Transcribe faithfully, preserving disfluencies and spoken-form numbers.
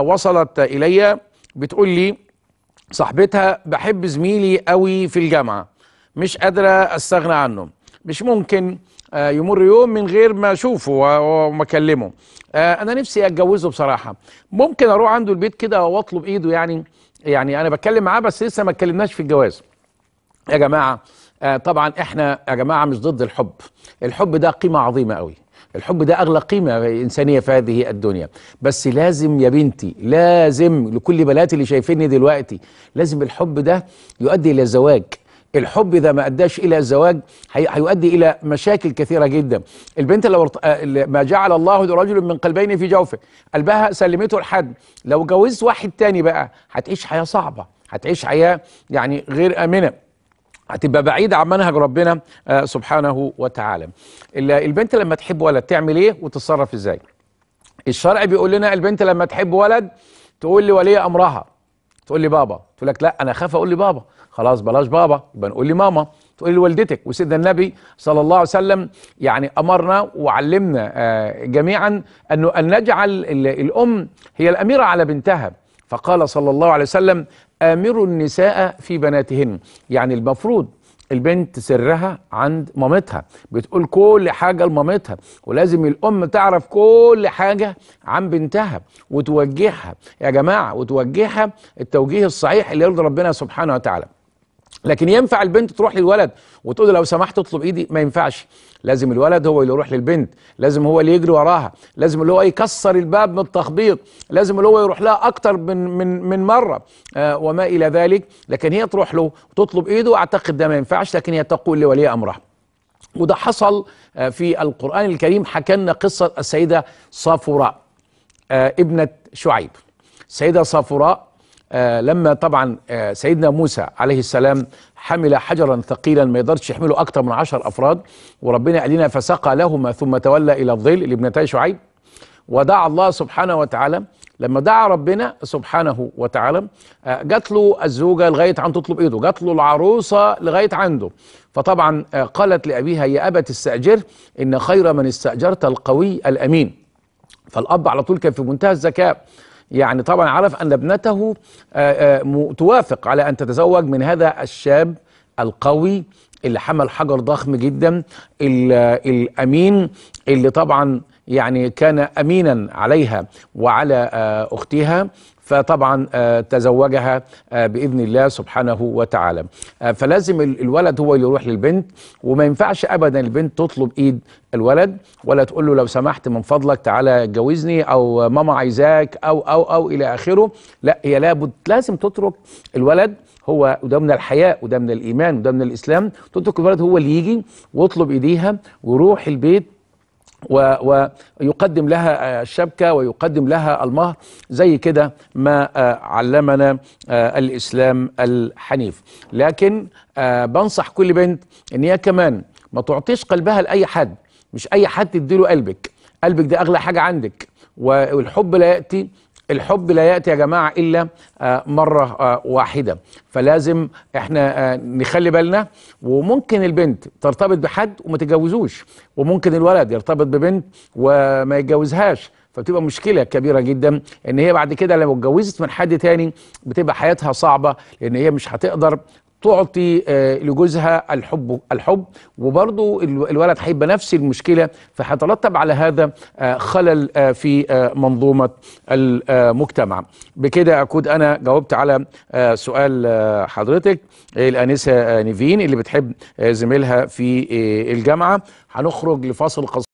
وصلت إلي بتقول لي صاحبتها: بحب زميلي قوي في الجامعة، مش قادرة أستغنى عنه، مش ممكن يمر يوم من غير ما أشوفه وما أكلمه، أنا نفسي أتجوزه بصراحة، ممكن أروح عنده البيت كده وأطلب إيده؟ يعني يعني أنا بتكلم معاه بس لسه ما اتكلمناش في الجواز. يا جماعة طبعا إحنا يا جماعة مش ضد الحب، الحب ده قيمة عظيمة قوي، الحب ده أغلى قيمة إنسانية في هذه الدنيا، بس لازم يا بنتي، لازم لكل بناتي اللي شايفيني دلوقتي، لازم الحب ده يؤدي إلى الزواج. الحب إذا ما أداش إلى الزواج هيؤدي إلى مشاكل كثيرة جدا. البنت لو ما جعل الله لرجل من قلبين في جوفه، قلبها سلمته لحد، لو جوزت واحد تاني بقى هتعيش حياة صعبة، هتعيش حياة يعني غير آمنة، هتبقى بعيدة عن منهج ربنا سبحانه وتعالى. البنت لما تحب ولد تعمل ايه وتتصرف ازاي؟ الشرع بيقول لنا البنت لما تحب ولد تقول لي ولي امرها، تقول لي بابا، تقول لك لا انا اخاف اقول لي بابا، خلاص بلاش بابا يبقى نقول لي ماما، تقول لي والدتك. وسيدنا النبي صلى الله عليه وسلم يعني امرنا وعلمنا جميعا انه ان نجعل الام هي الاميرة على بنتها، فقال صلى الله عليه وسلم: آمروا النساء في بناتهن. يعني المفروض البنت سرها عند مامتها، بتقول كل حاجة لمامتها، ولازم الأم تعرف كل حاجة عن بنتها وتوجهها يا جماعة، وتوجهها التوجيه الصحيح اللي يرضي ربنا سبحانه وتعالى. لكن ينفع البنت تروح للولد وتقول لو سمحت اطلب ايدي؟ ما ينفعش، لازم الولد هو اللي يروح للبنت، لازم هو اللي يجري وراها، لازم اللي هو يكسر الباب من التخبيط، لازم اللي هو يروح لها اكتر من من من مره آه وما الى ذلك. لكن هي تروح له وتطلب ايده، اعتقد ده ما ينفعش، لكن هي تقول لولي امرها. وده حصل آه في القرآن الكريم، حكى لنا قصه السيده صفراء آه ابنه شعيب. السيده صفراء آه لما طبعا آه سيدنا موسى عليه السلام حمل حجرا ثقيلا ما يقدرش يحمله اكثر من عشر افراد، وربنا قال لنا فسقى لهما ثم تولى الى الظل لابنتي شعيب. ودعا الله سبحانه وتعالى، لما دعا ربنا سبحانه وتعالى آه جات له الزوجه لغايه عن تطلب ايده، جات له العروسه لغايه عنده. فطبعا آه قالت لابيها: يا ابت استاجر، ان خير من استاجرت القوي الامين. فالاب على طول كان في منتهى الذكاء، يعني طبعا عرف أن ابنته توافق على أن تتزوج من هذا الشاب القوي اللي حمل حجر ضخم جدا، الأمين، اللي طبعا يعني كان أمينا عليها وعلى أختها. فطبعا تزوجها بإذن الله سبحانه وتعالى. فلازم الولد هو اللي يروح للبنت، وما ينفعش أبدا البنت تطلب إيد الولد ولا تقول له لو سمحت من فضلك تعالى اتجوزني، أو ماما عايزاك، أو أو أو إلى آخره. لا، هي لابد لازم تترك الولد هو، وده من الحياة وده من الإيمان وده من الإسلام، تترك الولد هو اللي يجي ويطلب إيديها ويروح البيت ويقدم لها الشبكة ويقدم لها المهر، زي كده ما علمنا الإسلام الحنيف. لكن بنصح كل بنت إن هي كمان ما تعطيش قلبها لأي حد، مش أي حد تديله قلبك، قلبك ده أغلى حاجة عندك. والحب لا يأتي، الحب لا يأتي يا جماعة إلا مرة واحدة، فلازم احنا نخلي بالنا. وممكن البنت ترتبط بحد وما تتجوزوش، وممكن الولد يرتبط ببنت وما يتجوزهاش، فبتبقى مشكلة كبيرة جدا ان هي بعد كده لو اتجوزت من حد تاني بتبقى حياتها صعبة، لان هي مش هتقدر تعطي لجوزها الحب الحب وبرضه الولد هيبقى نفس المشكله، فهيترتب على هذا خلل في منظومه المجتمع. بكده اكون انا جاوبت على سؤال حضرتك الانسه نيفين اللي بتحب زميلها في الجامعه. هنخرج لفاصل قصير.